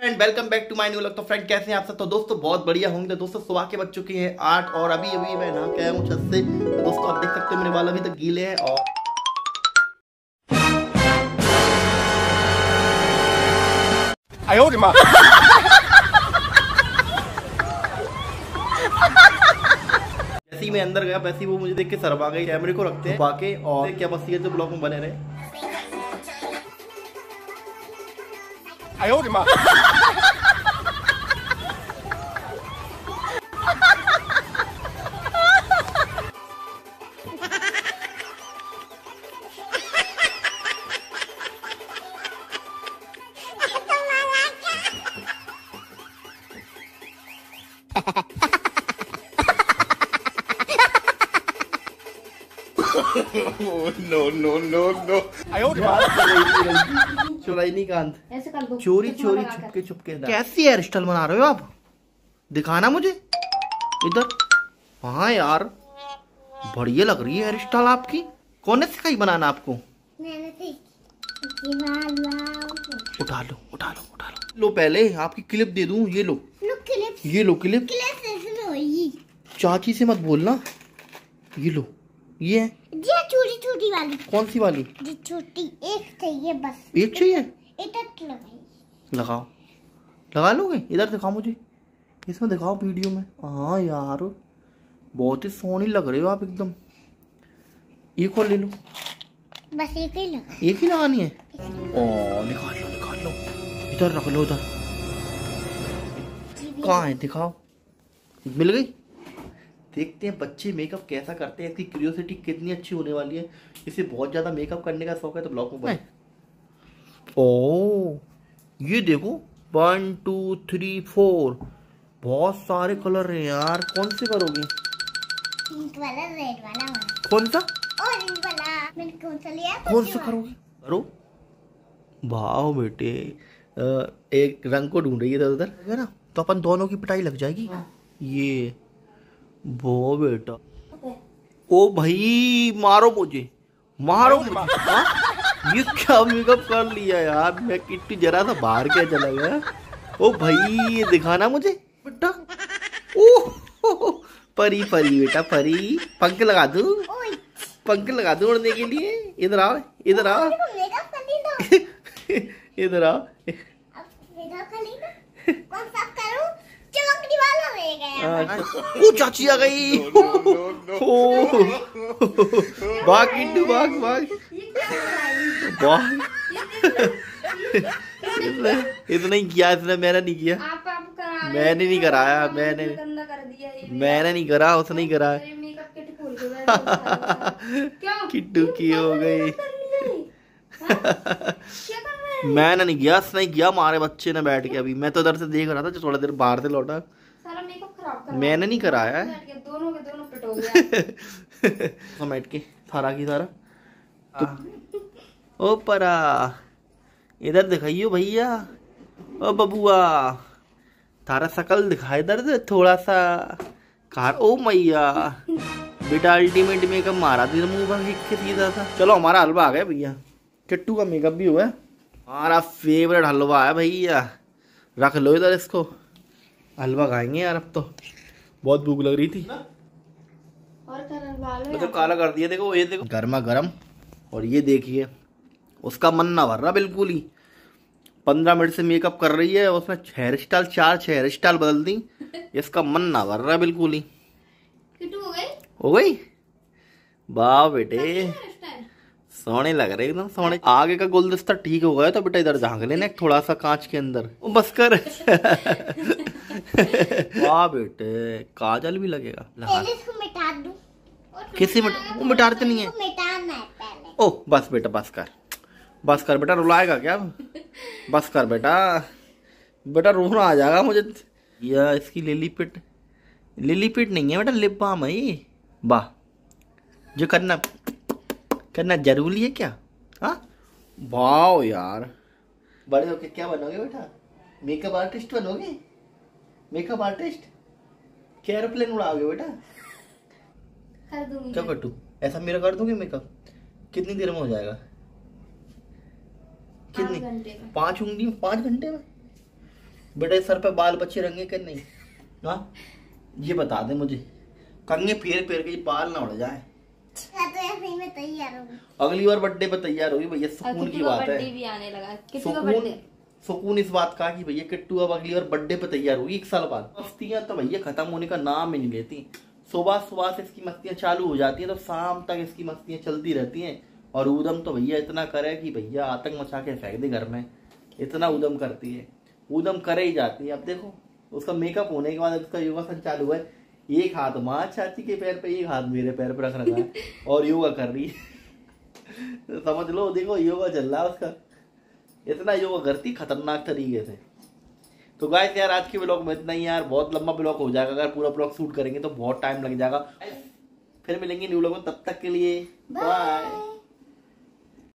Friend welcome back to my new vlog. तो friend कैसे हैं आप सब? तो दोस्तों बहुत बढ़िया होंगे। तो दोस्तों सुबह के बज चुके हैं 8 और अभी अभी मैं नहा के आया हूँ छत से। तो दोस्तों आप देख सकते हो मेरे बाल अभी तक गीले हैं। और जैसे ही मैं अंदर गया वैसे ही वो मुझे देख के शर्मा गई। कैमरे को रखते हैं बाके और क्या बस ये तो ब्लॉग में बने रहे। No. चोराई कांत, चोरी चोरी छुपके छुपके। कैसी हेयर स्टाइल बना रहे हो आप? दिखाना मुझे इधर। हाँ यार बढ़िया लग रही है हेयर स्टाइल आपकी। कौन ने सिखाई बनाना आपको? उठा लो। लो पहले आपकी क्लिप दे दूं। ये लो क्लिप, ये लो क्लिप। चाची से मत बोलना। ये लो, ये छोटी छोटी वाली। कौन सी वाली? छोटी एक चाहिए बस। एक चाहिए? इधर लगाओ, लगा लोगे? इधर दिखाओ मुझे, इसमें दिखाओ वीडियो में। हाँ यार बहुत ही सोहनी लग रहे हो आप एकदम। एक और ले लो। बस एक ही लगा, एक ही लगानी है। ओ निकाल लो इधर रख लो। उधर कहाँ है? दिखाओ। मिल गई? देखते हैं बच्चे मेकअप कैसा करते हैं, इसकी क्यूरियोसिटी कितनी अच्छी होने वाली है। इसे बहुत ज्यादा मेकअप करने का शौक है तो ब्लॉग में। ओह ये देखो 1 2 3 4 बहुत सारे कलर हैं यार। कौन से करोगे? पिंक वाला, रेड वाला। कौन सा? ऑरेंज वाला। मैंने कौन सा लिया? कौन सा करोगे? करो भाव बेटे। एक रंग को ढूंढ रही है उधर है ना, तो अपन दोनों की पिटाई लग जाएगी। ये वो बेटा okay। ओ भाई मारो मुझे, मारो मुझे। ये क्या मेकअप कर लिया यार। मैं किट्टू जरा सा बाहर क्या चला गया। ओ भाई ये दिखाना मुझे बेटा। ओ परी परी बेटा परी। पंख लगा दूं, पंख लगा दूं उड़ने के लिए। इधर आओ, इधर आओ, इधर आओ। वो चाची आ गई। भाग किट्टू भाग भाग भाग। इतना ही किया इसने, मैंने नहीं किया। मैंने नहीं कराया, मैंने नहीं करा, उसने ही कराया। किट्टू की हो गई। मैंने नहीं किया, उसने किया। मारे बच्चे ने बैठ के। अभी मैं तो उधर से देख रहा था, थोड़ा देर बाहर से लौटा। मैंने नहीं कराया। दोनों के दोनों पिट हो गया। समेट के सारा की सारा। ओ परा इधर दिखाइयो भैया। ओ बबुआ तारा शकल दिखा इधर से थोड़ा सा। कार ओ मैया बेटा अल्टीमेट मेकअप मारा तेरे मुँह पर सीधा सा। चलो हमारा हलवा आ गया भैया। किट्टू का मेकअप भी हुआ है। हमारा फेवरेट हलवा है भैया। रख लो इधर, इसको हलवा खाएंगे यार। अब तो बहुत भूख लग रही थी ना? और तो काला कर दिया। देखो ये देखो गर्मा गर्म। और ये देखिए उसका मन ना भर रहा बिल्कुल ही। 15 मिनट से मेकअप कर रही है, उसने हेयर स्टाइल 4 हेयर स्टाइल बदल दी। इसका मन ना भर रहा बिल्कुल ही। हो गई वाह बेटे सोने लग रहे एकदम सोने। आगे का गुलदस्ता ठीक हो गया तो बेटा इधर झांक लेना थोड़ा सा कांच के अंदर। बस कर। वाह बेटे काजल भी लगेगा। मिटा दूं। किसी वो मिटाते नहीं है पहले। ओ बस बेटा बस कर बेटा। रुलाएगा क्या? बस कर बेटा, बेटा रोना आ जाएगा मुझे। या इसकी लिली पिट नहीं है बेटा, लिप बाम है ये। वाह जो करना जरूरी है क्या? हाँ वाओ यार। बड़े होके क्या बनोगे बेटा? मेकअप आर्टिस्ट बनोगे? Makeup artist? क्या एरोप्लेन उड़ाओगे बेटा? कर दूंगी क्या कटू? ऐसा मेरा कर दूंगी मेकअप? कितनी देर में हो जाएगा? कितनी? 5 घंटे में। 5 घंटे में बेटे सर पे बाल बच्चे रहेंगे कि नहीं, हाँ ये बता दे मुझे, कंगे फेर फेर के बाल ना उड़ जाए। अगली बार बर्थडे पे तैयार होगी भैया, सुकून की बात है। भी आने लगा। सुकून इस बात का कि भैया किट्टू अब अगली बार बर्थडे पे तैयार होगी एक साल बाद। मस्तियाँ तो भैया खत्म होने का नाम ही नहीं लेती, सुबह सुबह से इसकी मस्तियाँ चालू हो जाती है तो शाम तक इसकी मस्तियाँ चलती रहती हैं। और उदम तो भैया इतना करे कि भैया आतंक मचा के फेंक दे घर में, इतना उदम करती है, उदम करे ही जाती है। अब देखो उसका मेकअप होने के बाद उसका योगासन चालू हुआ है, एक हाथ माँ चाची के पैर पे, एक हाथ मेरे पैर पे रख रखा है और योगा कर रही है। समझ लो देखो योगा चल रहा है उसका, इतना योगा करती खतरनाक तरीके से। तो गाइस यार आज के ब्लॉग में इतना ही यार, बहुत लंबा ब्लॉग हो जाएगा, अगर पूरा ब्लॉग शूट करेंगे तो बहुत टाइम लग जाएगा। फिर मिलेंगे न्यू ब्लॉग में, तब तक के लिए बाय।